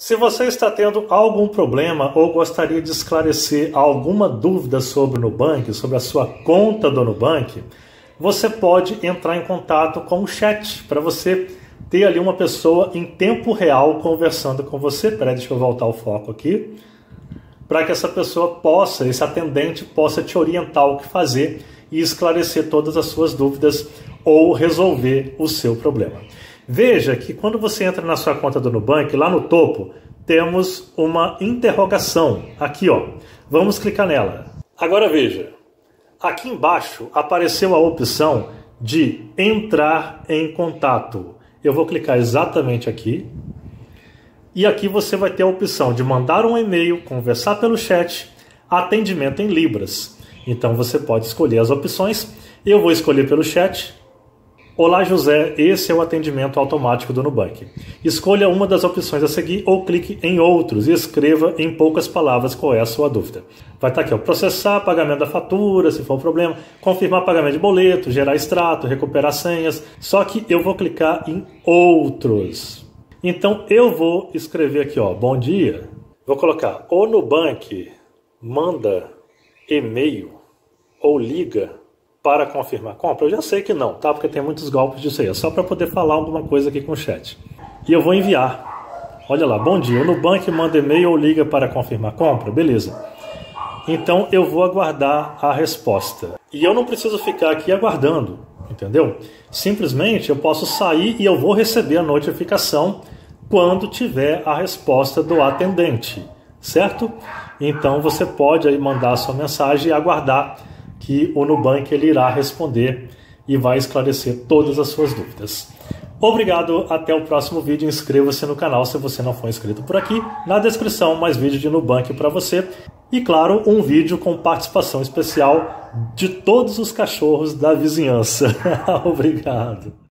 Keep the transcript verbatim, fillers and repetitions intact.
Se você está tendo algum problema ou gostaria de esclarecer alguma dúvida sobre o Nubank, sobre a sua conta do Nubank, você pode entrar em contato com o chat para você ter ali uma pessoa em tempo real conversando com você. Peraí, deixa eu voltar o foco aqui. Para que essa pessoa possa, esse atendente possa te orientar o que fazer e esclarecer todas as suas dúvidas ou resolver o seu problema. Veja que quando você entra na sua conta do Nubank, lá no topo, temos uma interrogação. Aqui, ó. Vamos clicar nela. Agora veja. Aqui embaixo apareceu a opção de entrar em contato. Eu vou clicar exatamente aqui. E aqui você vai ter a opção de mandar um e-mail, conversar pelo chat, atendimento em libras. Então você pode escolher as opções. Eu vou escolher pelo chat. Olá José, esse é o atendimento automático do Nubank. Escolha uma das opções a seguir ou clique em outros e escreva em poucas palavras qual é a sua dúvida. Vai estar aqui, ó, processar pagamento da fatura, se for um problema, confirmar pagamento de boleto, gerar extrato, recuperar senhas. Só que eu vou clicar em outros. Então eu vou escrever aqui, ó, bom dia. Vou colocar, o Nubank manda e-mail ou liga para confirmar compra. Eu já sei que não, tá? Porque tem muitos golpes disso aí. É só para poder falar alguma coisa aqui com o chat. E eu vou enviar. Olha lá, bom dia. O Nubank manda e-mail ou liga para confirmar compra? Beleza. Então eu vou aguardar a resposta. E eu não preciso ficar aqui aguardando, entendeu? Simplesmente eu posso sair e eu vou receber a notificação quando tiver a resposta do atendente, certo? Então você pode aí mandar a sua mensagem e aguardar que o Nubank ele irá responder e vai esclarecer todas as suas dúvidas. Obrigado, até o próximo vídeo. Inscreva-se no canal se você não for inscrito por aqui. Na descrição, mais vídeo de Nubank para você. E claro, um vídeo com participação especial de todos os cachorros da vizinhança. Obrigado.